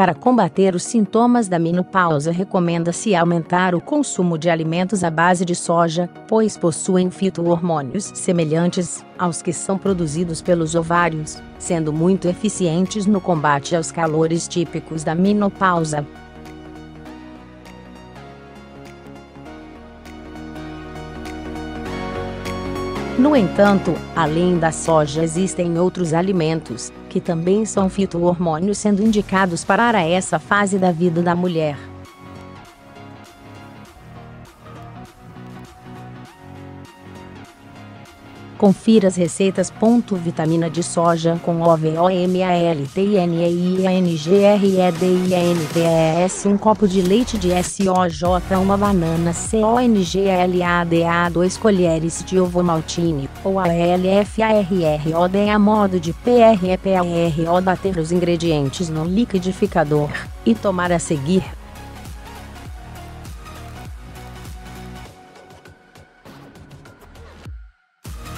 Para combater os sintomas da menopausa, recomenda-se aumentar o consumo de alimentos à base de soja, pois possuem fito-hormônios semelhantes aos que são produzidos pelos ovários, sendo muito eficientes no combate aos calores típicos da menopausa. No entanto, além da soja existem outros alimentos, que também são fito-hormônios, sendo indicados para essa fase da vida da mulher. Confira as receitas. Vitamina de soja com OVOMALTINEINGREDINTS. 1 copo de leite de soja, 1 banana CONGLADA, 2 colheres de ovo maltine, ou ALFARRODA. Modo de PREPARO: bater os ingredientes no liquidificador, e tomar a seguir.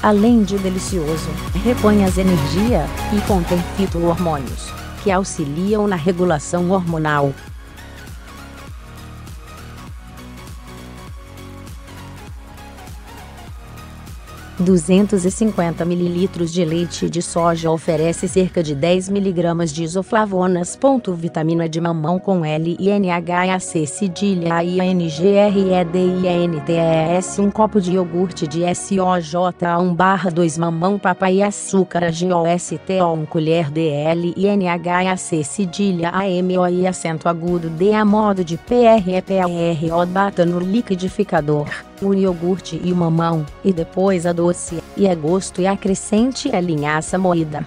Além de delicioso, repõe as energias, e contém fito-hormônios, que auxiliam na regulação hormonal. . 250 ml de leite de soja oferece cerca de 10 mg de isoflavonas. Vitamina de mamão com LINHAC. 1 copo de iogurte de soja, 1/2 mamão papai, açúcar GOSTO, 1 colher de LINHAC. Acento agudo de modo de PREPARO: bata no liquidificador o iogurte e o mamão, e depois adoce, e a gosto, e acrescente a linhaça moída.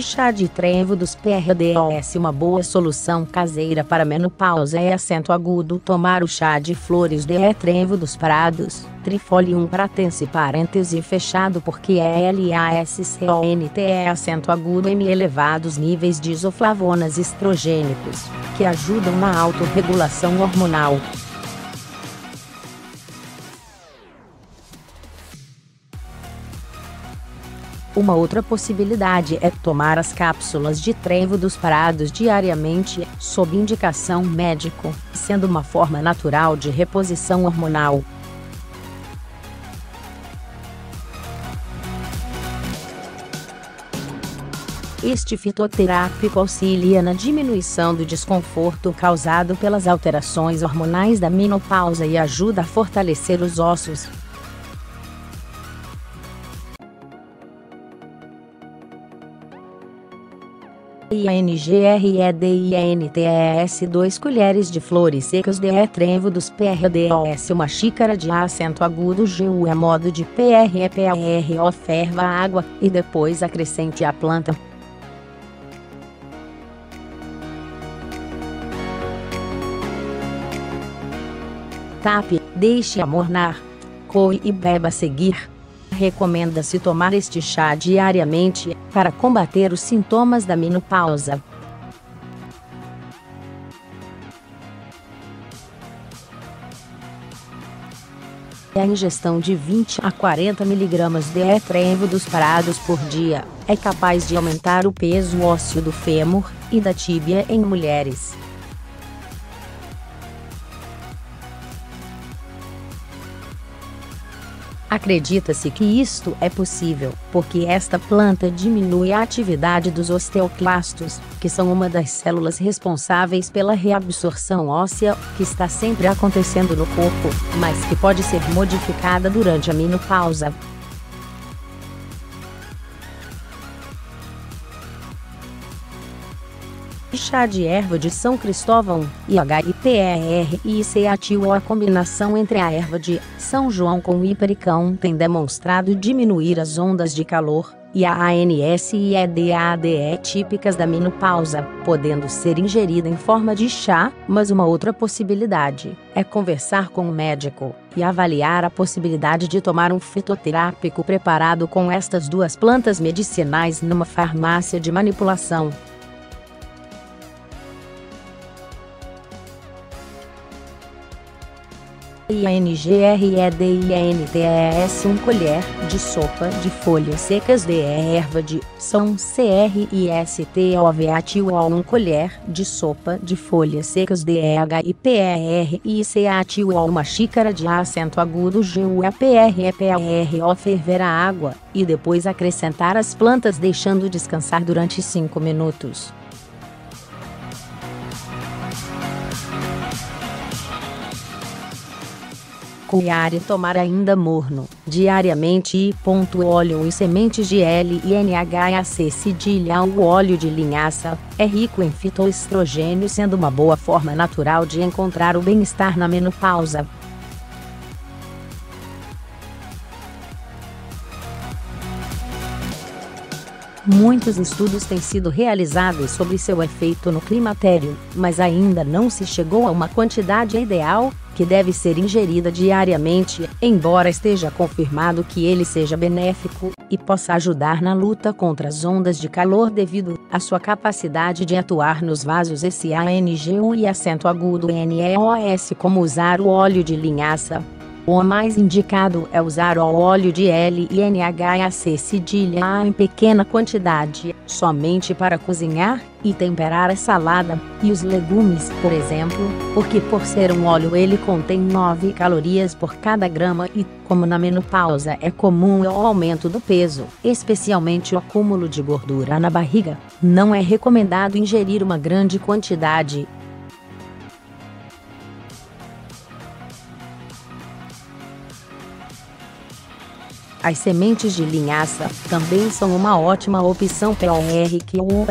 Chá de trevo dos PRDOS. Uma boa solução caseira para menopausa é, acento agudo, tomar o chá de flores de trevo dos prados, Trifolium Pratense (parêntese fechado), porque é LASCONTE, acento agudo, em elevados níveis de isoflavonas estrogênicos, que ajudam na autorregulação hormonal. Uma outra possibilidade é tomar as cápsulas de trevo dos prados diariamente, sob indicação médico, sendo uma forma natural de reposição hormonal. Este fitoterápico auxilia na diminuição do desconforto causado pelas alterações hormonais da menopausa e ajuda a fortalecer os ossos. INGREDINTS: 2 colheres de flores secas de trevo dos PRDOS, 1 xícara de acento agudo GU, modo de PREPARO. Ferva a água, e depois acrescente a planta. Tape, deixe amornar, coe e beba a seguir. Recomenda-se tomar este chá diariamente, para combater os sintomas da menopausa. A ingestão de 20 a 40 mg de trevo dos prados por dia é capaz de aumentar o peso ósseo do fêmur e da tíbia em mulheres. Acredita-se que isto é possível porque esta planta diminui a atividade dos osteoclastos, que são uma das células responsáveis pela reabsorção óssea, que está sempre acontecendo no corpo, mas que pode ser modificada durante a menopausa. Chá de erva de São Cristóvão, IHIPERICATIO. A combinação entre a erva de São João com o hipericão tem demonstrado diminuir as ondas de calor, e a ANSEDADE típicas da menopausa, podendo ser ingerida em forma de chá, mas uma outra possibilidade é conversar com o médico, e avaliar a possibilidade de tomar um fitoterápico preparado com estas 2 plantas medicinais numa farmácia de manipulação. ingredintes: uma colher de sopa de folhas secas de erva de São Cristóvão, uma colher de sopa de folhas secas de HIPRICATUAL, uma xícara de acento agudo GUAPREPRO. Ferver a água e depois acrescentar as plantas, deixando descansar durante 5 minutos. Coar e tomar ainda morno, diariamente. Óleo e sementes de linhaça. O óleo de linhaça é rico em fitoestrogênio, sendo uma boa forma natural de encontrar o bem-estar na menopausa. Muitos estudos têm sido realizados sobre seu efeito no climatério, mas ainda não se chegou a uma quantidade ideal, que deve ser ingerida diariamente, embora esteja confirmado que ele seja benéfico e possa ajudar na luta contra as ondas de calor devido à sua capacidade de atuar nos vasos sanguíneos e acento agudo neos. Como usar o óleo de linhaça? O mais indicado é usar o óleo de linhaça em pequena quantidade, somente para cozinhar e temperar a salada e os legumes, por exemplo, porque por ser um óleo ele contém 9 calorias por cada grama e, como na menopausa é comum o aumento do peso, especialmente o acúmulo de gordura na barriga, não é recomendado ingerir uma grande quantidade. As sementes de linhaça também são uma ótima opção,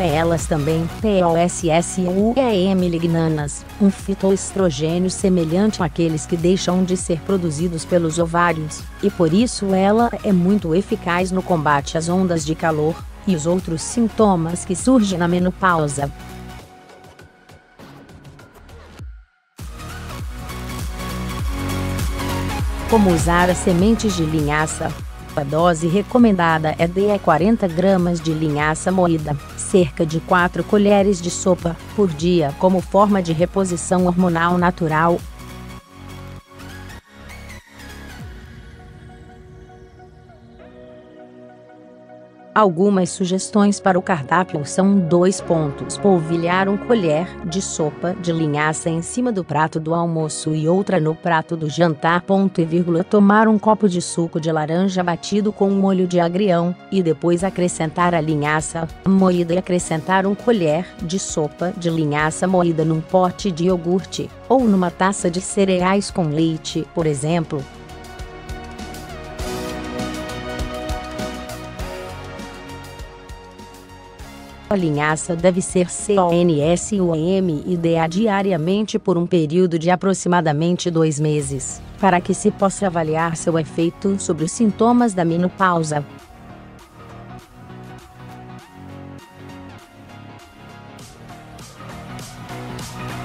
elas também possuem lignanas, um fitoestrogênio semelhante àqueles que deixam de ser produzidos pelos ovários, e por isso ela é muito eficaz no combate às ondas de calor e os outros sintomas que surgem na menopausa. Como usar as sementes de linhaça? A dose recomendada é de 40 gramas de linhaça moída, cerca de 4 colheres de sopa, por dia, como forma de reposição hormonal natural. Algumas sugestões para o cardápio são: 2. Polvilhar 1 colher de sopa de linhaça em cima do prato do almoço e outra no prato do jantar. Tomar 1 copo de suco de laranja batido com molho de agrião, e depois acrescentar a linhaça moída e acrescentar 1 colher de sopa de linhaça moída num pote de iogurte, ou numa taça de cereais com leite, por exemplo. A linhaça deve ser consumida diariamente por um período de aproximadamente 2 meses, para que se possa avaliar seu efeito sobre os sintomas da menopausa.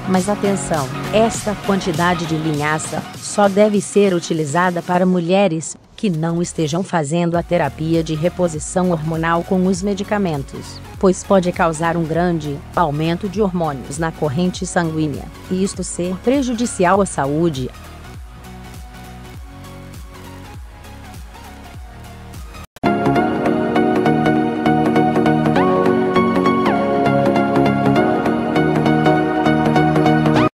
Mas atenção, esta quantidade de linhaça só deve ser utilizada para mulheres que não estejam fazendo a terapia de reposição hormonal com os medicamentos, pois pode causar um grande aumento de hormônios na corrente sanguínea, e isto ser prejudicial à saúde.